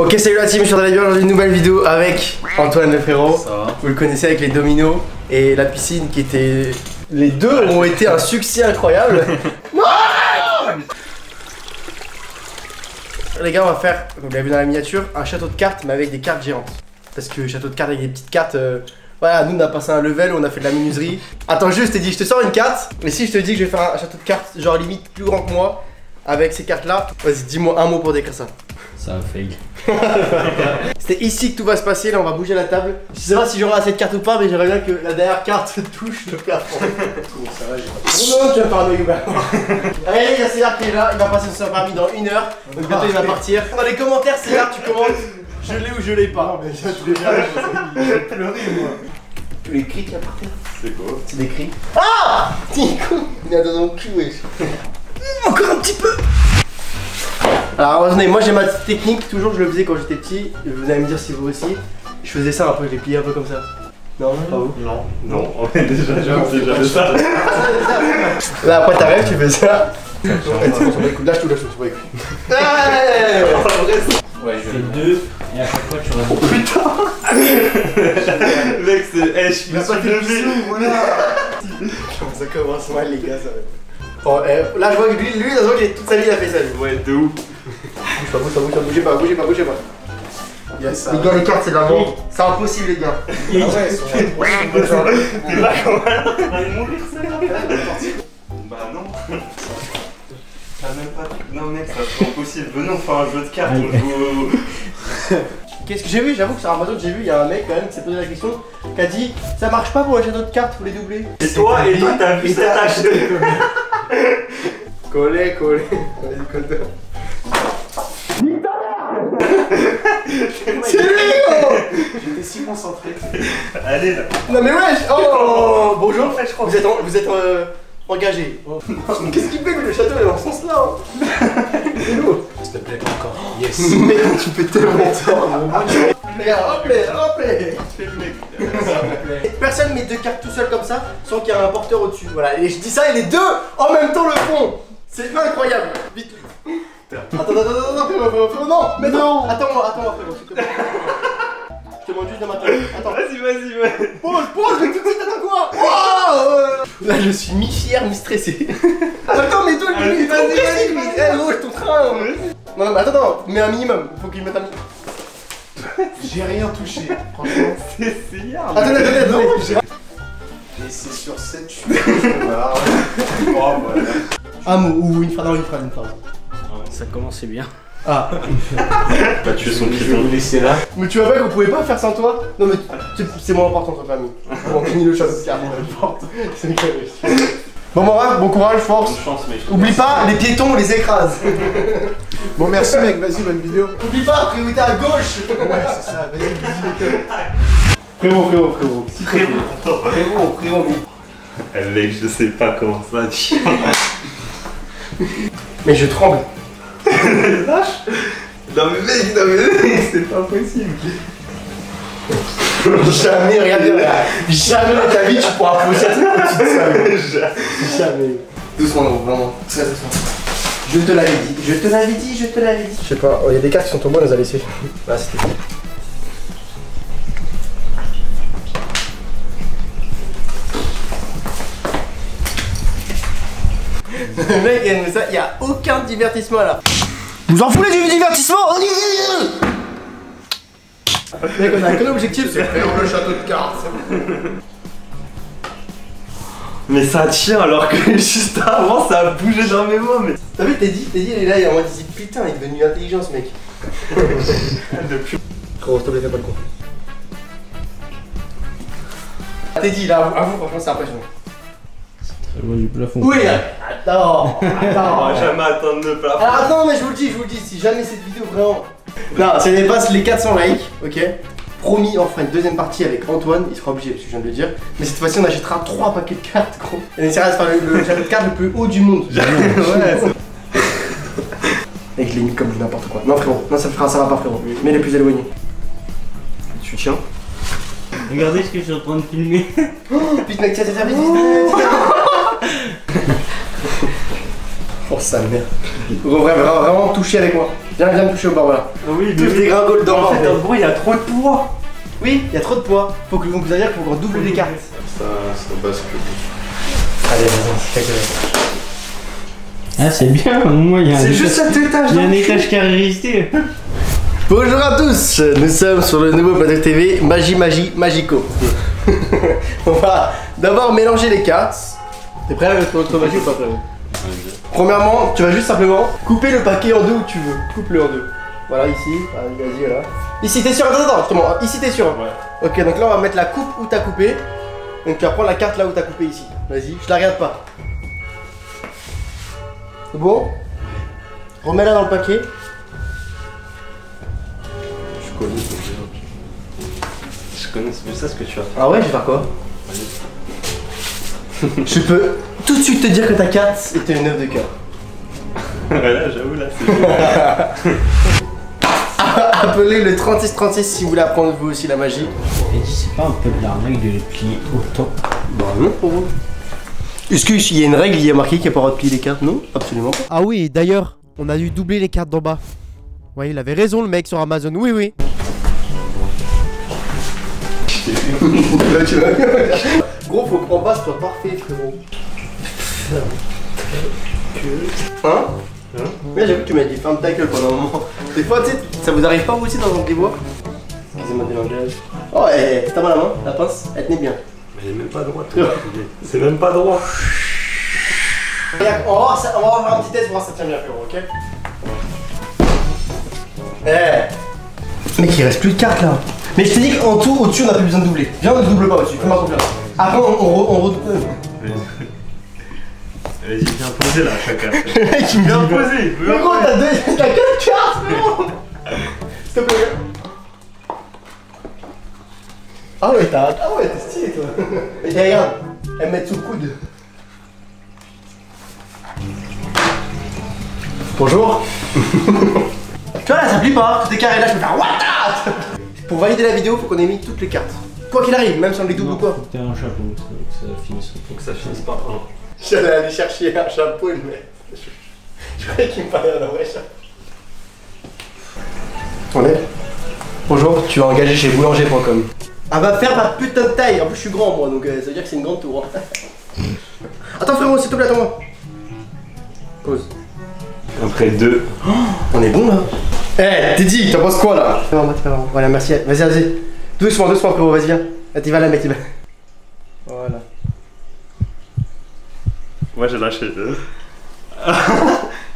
Ok, salut la team, je suis en train d'aller aujourd'hui une nouvelle vidéo avec Antoine le frérot. Vous le connaissez avec les dominos et la piscine qui était... Les deux ont été un succès incroyable. Les gars, on va faire, vous l'avez vu dans la miniature, un château de cartes mais avec des cartes géantes. Parce que château de cartes avec des petites cartes... Voilà, nous on a passé un level, on a fait de la menuiserie. Attends juste, Teddy, je te sors une carte. Mais si je te dis que je vais faire un château de cartes, genre limite plus grand que moi, avec ces cartes là, vas-y, dis-moi un mot pour décrire ça. C'est un fake. C'était ici que tout va se passer, là on va bouger la table. Je sais pas si j'aurai assez de cartes ou pas, mais j'aimerais bien que la dernière carte touche le plafond. Bon, ça va, j'ai pas... Non, tu vas faire un oeil ouvert. Allez, il y a César qui est là, il va passer son permis dans une heure. Donc bientôt il va partir. Dans les commentaires, César, tu commences. Je l'ai ou je l'ai pas. Non, mais je l'ai pas, j'ai pleuré moi. Tous les cris qu'il y a par terre. C'est quoi? C'est des cris. Ah! Nico, il a dans mon cul, wesh. Encore un petit peu. Alors attendez, moi j'ai ma petite technique, toujours je le faisais quand j'étais petit, vous allez me dire si vous aussi. Je faisais ça un peu, je les pliais un peu comme ça. Non, pas vous? Non, non, on est déjà fait ça. Là après t'arrives, tu fais ça. Là je te lâche, ouais, c'est deux, et à chaque fois tu réponds. Oh putain. Mec, c'est... Eh, je me suis levé. Ça commence mal les gars, ça va. Bon, là je vois que lui, ça se voit que toute sa vie il a fait ça. Ouais, de ouf. Bougez pas. Yes, les gars, les cartes c'est de la mort. C'est impossible les gars. T'es là quand même. On va mourir ça. Bah non. Ah, même pas... Non mec, ça c'est impossible, venons faire un jeu de cartes, on joue... Qu'est-ce que j'ai vu? J'avoue que sur un bateau que j'ai vu, il y a un mec quand même qui s'est posé la question, qui a dit « Ça marche pas pour les châteaux de cartes, faut les doubler ». Et toi, t'as vu cette tâche. Collez. Vas-y, colle-toi. C'est lui gros. J'étais si concentré. Allez là. Non mais wesh. Oh, bonjour, je crois. Vous êtes engagé. Oh. Qu'est-ce qu'il fait que le château est dans ce sens là hein. C'est lourd. S'il te plaît, encore. Yes. Mais tu fais tellement tort. Hop là. Personne met deux cartes tout seul comme ça sans qu'il y ait un porteur au-dessus. Voilà. Et je dis ça et les deux en même temps le font. C'est incroyable. Vite. Attends. Non. Mais non. Attends-moi, frérot. Je te demande juste de m'attendre. Attends. Vas-y. Pose, mais tout de suite, attends quoi? Là je suis mi-fier, mi-stressé. Attends mais toi lui, vas-y, gros, ton train. Non mais attends, mais un minimum, faut qu'il mette un minimum. J'ai rien touché, franchement. C'est hier. Attends. J'ai 6 sur 7, je suis... Un mot, ou une phrase. Ça commençait bien. Ah. Bah tu es son piton. Vous laisser là. Mais tu vois pas qu'on pouvait pas faire sans toi. Non mais c'est moins important toi famille. On finit le château de cartes. C'est nickel. Bon bref, bon courage, force. Bonne chance, mec. Oublie pas, les piétons on les écrase. Bon merci mec, vas-y bonne vidéo. Oublie pas, priorité à gauche. Ouais c'est ça, vas-y. Frérot. Mec je sais pas comment ça dit. Mais je tremble. Lâche. Non mais mec, c'est pas possible. Jamais, regarde là. Jamais dans ta vie tu pourras poser cette petite salle. Jamais. Doucement, non, vraiment. Très doucement. Je te l'avais dit. Je sais pas, il y a des cartes qui sont tombées, on les a laissées. Bah c'était... Le mec aime ça, il n'y a aucun divertissement là. Vous en foutez du divertissement. Mec, on a qu'un objectif, c'est faire le château de cartes. Mais ça tient alors que juste avant ça a bougé dans mes mains. Mais... T'as vu, Teddy, il est là et en mode il dit putain, il est devenu intelligent ce mec. Gros, s'il te plaît, fais pas le con. Teddy, là, à vous, franchement, c'est impressionnant. Du plafond. Oui, attends. Jamais atteindre le plafond. Alors attends, mais je vous le dis, si jamais cette vidéo vraiment... Non, si elle dépasse les 400 likes, ok. Promis, on fera une deuxième partie avec Antoine, il sera obligé parce que je viens de le dire. Mais cette fois-ci, on achètera 3 paquets de cartes, gros. Et on essaiera de faire le château de cartes le plus haut du monde. Ouais. Et je l'ai mis comme n'importe quoi. Non frérot, non ça va pas frérot, mais les plus éloignés. Tu tiens. Regardez ce que je suis en train de filmer. Putain mec, t'as servi. Oh sa mère. Vraiment touché avec moi. Viens me toucher au bord, voilà. Oui, tout dégringole dans le bord. En fait, en gros, il y a trop de poids. Oui, il y a trop de poids. Faut que le vous dire qu'il faut qu'on double les cartes. Ça passe plus. Allez, vas-y, ah, c'est bien, au moins il y a un étage. C'est juste cet étage. Il y a un étage caractérisé. Bonjour à tous, nous sommes sur le nouveau plateau TV Magi Magi Magico. On va d'abord mélanger les cartes. T'es prêt à mettre notre magie ou pas prêt? Premièrement, tu vas juste simplement couper le paquet en deux où tu veux. Coupe-le en deux. Voilà, ici, vas-y, là. Ici, t'es sûr? Attends, justement, ici, t'es sûr? Ouais. Ok, donc là, on va mettre la coupe où t'as coupé. Donc tu vas prendre la carte là où t'as coupé ici. Vas-y, je la regarde pas. C'est bon? Remets-la dans le paquet. Je connais ça ce que tu vas faire. Ah ouais, je vais faire quoi? Je peux tout de suite te dire que ta carte était une œuvre de cœur. Voilà, j'avoue, là, c'est Appelez le 3636 si vous voulez apprendre vous aussi la magie. Et c'est pas un peu de l'arnaque de les plier autant? Bah non, pour vous. Est-ce qu'il y a une règle, il y a marqué qu'il n'y a pas le droit de plier les cartes? Non, absolument pas. Ah oui, d'ailleurs, on a dû doubler les cartes d'en bas. Ouais, il avait raison le mec sur Amazon, oui, oui. Là, tu vas... Gros, faut qu'en bas, soit parfait, frérot. Hein? Ouais, j'avoue que tu m'as dit ferme ta gueule pendant un moment. Des fois, tu sais, ça vous arrive pas vous aussi dans un débois? Excusez-moi des langages. Oh, et t'as mal la main, la pince, elle tenait bien. Mais elle est même pas droite. C'est même pas droit. Regarde, on va faire un petit test pour voir si ça tient bien, frérot, ok? Eh! Mec, il reste plus de cartes là. Mais je t'ai dit qu'en tout, au-dessus, on a plus besoin de doubler. Viens, on ne double pas au-dessus. Fais-moi confiance. Après, on redouble. Vas-y, viens poser là, chacun. Tu viens poser. Mais gros, t'as 4 cartes, mais bon. S'il te plaît. Ah ouais, t'es stylé, toi. Et regarde, elle met sous le coude. Bonjour. Tu vois là, ça plie pas, tout est carré là, je peux faire what? Pour valider la vidéo, faut qu'on ait mis toutes les cartes. Quoi qu'il arrive, même si on les double ou quoi. Faut que t'aies un chapeau, faut que ça finisse par un. J'allais aller chercher un chapeau, mais je croyais qu'il me parlait d'un vrai chapeau. On est? Bonjour, tu vas engager chez boulanger.com. Ah bah faire ma putain de taille, en plus je suis grand moi, donc ça veut dire que c'est une grande tour. Hein. Attends frérot, s'il te plaît, attends-moi. Pause. Après deux. Oh, on est bon là. Eh, hey, Teddy, t'en penses quoi là? Voilà, merci. Vas-y. Doucement, frérot, vas-y, viens. T'y vas là, mec, t'y vas. Voilà. Moi j'ai lâché deux.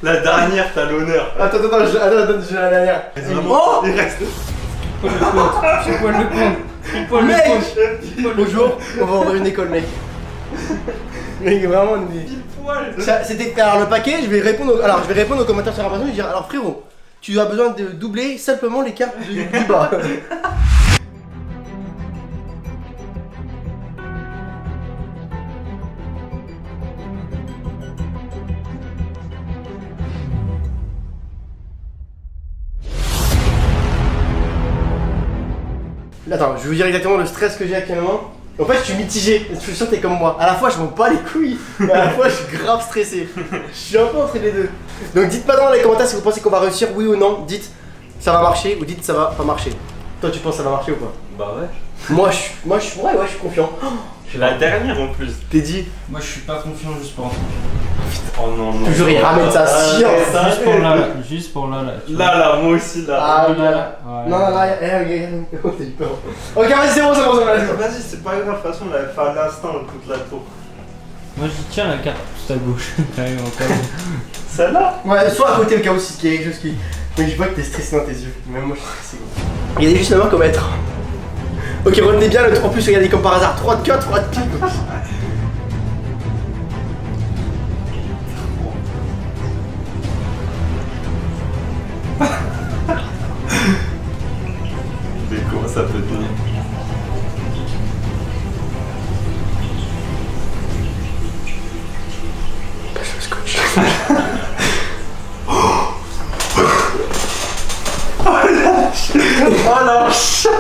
La dernière, t'as l'honneur. Attends, j'ai la dernière. Oh, il reste. Je poil le con. Mec, bonjour, on va ouvrir une école, mec. Mec, vraiment, on est... C'était alors le paquet, je vais répondre aux commentaires sur Amazon et dire alors frérot, tu as besoin de doubler simplement les cartes du bas. Attends, je vais vous dire exactement le stress que j'ai actuellement. En fait, je suis mitigé, je suis sûr que t'es comme moi. À la fois, je m'en bats les couilles, mais à la fois, je suis grave stressé. Je suis un peu entre les deux. Donc, dites pas dans les commentaires si vous pensez qu'on va réussir, oui ou non. Dites ça va marcher ou dites ça va pas marcher. Toi, tu penses ça va marcher ou pas? Bah ouais. Moi, je suis confiant. J'ai la dernière en plus. T'es dit? Moi, je suis pas confiant juste pour. Oh non. Toujours il ramène sa science. Juste pour là. Là, moi aussi là. Ah oui, là. Ouais. Non, regarde. T'as eu peur. Ok, vas-y, c'est bon, vas-y, c'est pas grave, de toute façon, on l'avait fait à l'instant toute la tour. Moi je dis tiens la carte tout à gauche. Celle-là? Ouais, soit à côté au cas où si il y a quelque chose qui. Mais je vois que t'es stressé dans tes yeux. Même moi je suis stressé. Regardez juste la main comme être. Ok, retenez bien le 3 plus, regardez comme par hasard. 3 de cœur, 3 de pique. Ça peut tenir. Je le scotch. Oh la chat.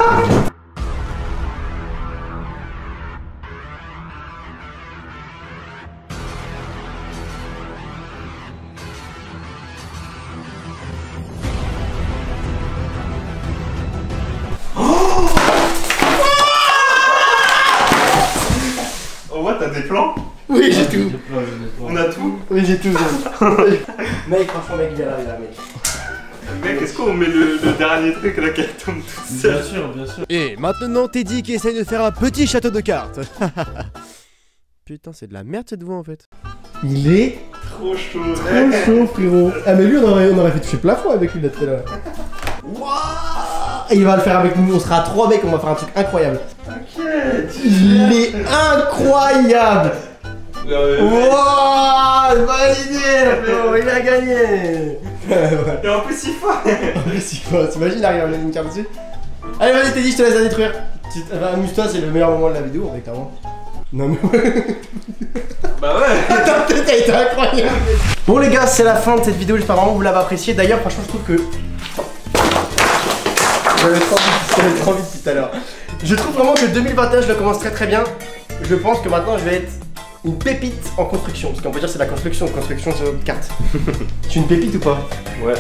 des plans? Oui, j'ai tout. On a tout? Oui, j'ai tout. Mec, franchement, mec, il est là, mec. Mec, est-ce qu'on met le dernier truc là qu'elle tombe toute seule? Bien sûr, bien sûr. Et maintenant, Teddy qui essaye de faire un petit château de cartes. Putain, c'est de la merde cette voix en fait. Il est trop chaud, trop chaud, frérot. Ah, mais lui, on aurait fait toucher plein fond avec lui là tout à l'heure. Wouah! Il va le faire avec nous, on sera 3 mecs, on va faire un truc incroyable. T'inquiète! Il est incroyable! Wouah! Validé, frérot, il a gagné! Et en plus, il faut! En plus, il faut, t'imagines, arrive à mettre une carte dessus? Allez, vas-y, Teddy, je te laisse la détruire. Amuse-toi, c'est le meilleur moment de la vidéo, avec ta main. Non mais ouais. Bah ouais. Attends, t'as été incroyable. Bon les gars, c'est la fin de cette vidéo, j'espère vraiment que vous l'avez appréciée. D'ailleurs franchement je trouve que... J'avais trop vite tout à l'heure. Je trouve vraiment que 2021 je le commence très bien. Je pense que maintenant je vais être une pépite en construction. Parce qu'on peut dire c'est la construction sur une carte. Tu es une pépite ou pas? Ouais.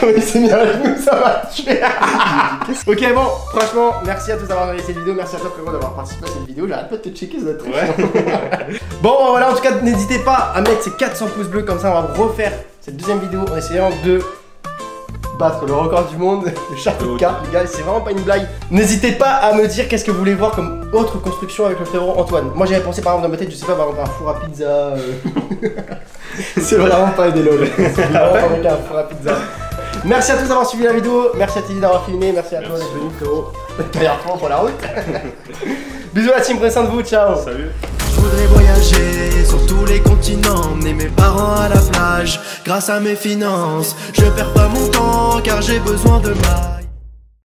Comme il s'est mis à genoux, ça va tuer. Ok bon, franchement, merci à tous d'avoir regardé cette vidéo. Merci à toi frérot d'avoir participé à cette vidéo. J'arrête pas de te checker cette truc. Ouais. Bon voilà, en tout cas n'hésitez pas à mettre ces 400 pouces bleus. Comme ça on va refaire cette deuxième vidéo en essayant de battre le record du monde de château de cartes, les gars, c'est vraiment pas une blague. N'hésitez pas à me dire qu'est-ce que vous voulez voir comme autre construction avec le frérot Antoine. Moi j'avais pensé par exemple dans ma tête, je sais pas, par exemple un four à pizza. C'est vraiment pas des lol. C'est vraiment avec un four à pizza. Merci à tous d'avoir suivi la vidéo, merci à Teddy d'avoir filmé, merci à toi d'être venu frérot. D'ailleurs, pour la route. Bisous la team, prenez soin de vous, ciao. Salut. Je voudrais voyager sur tous les continents, emmener mes parents à la plage grâce à mes finances. Je perds pas mon temps car j'ai besoin de ma...